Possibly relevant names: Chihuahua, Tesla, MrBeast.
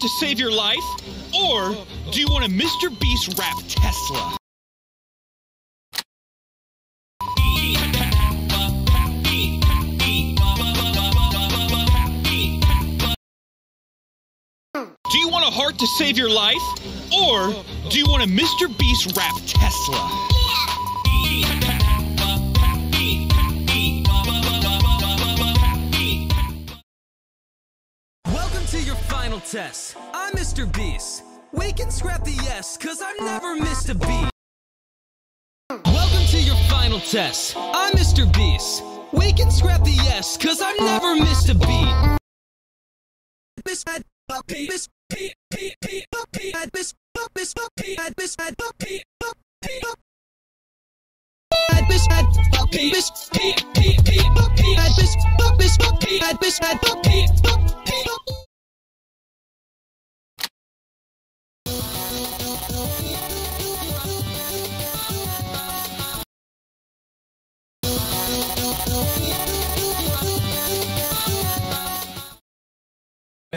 to save your life? Or do you want to MrBeast rap Tesla? Do you want a heart to save your life? Or do you want to MrBeast rap Tesla? To your final test. I'm MrBeast. We can scrap the S, cause I've never missed a beat. Welcome to your final test. I'm MrBeast. We can scrap the S, cause I've never missed a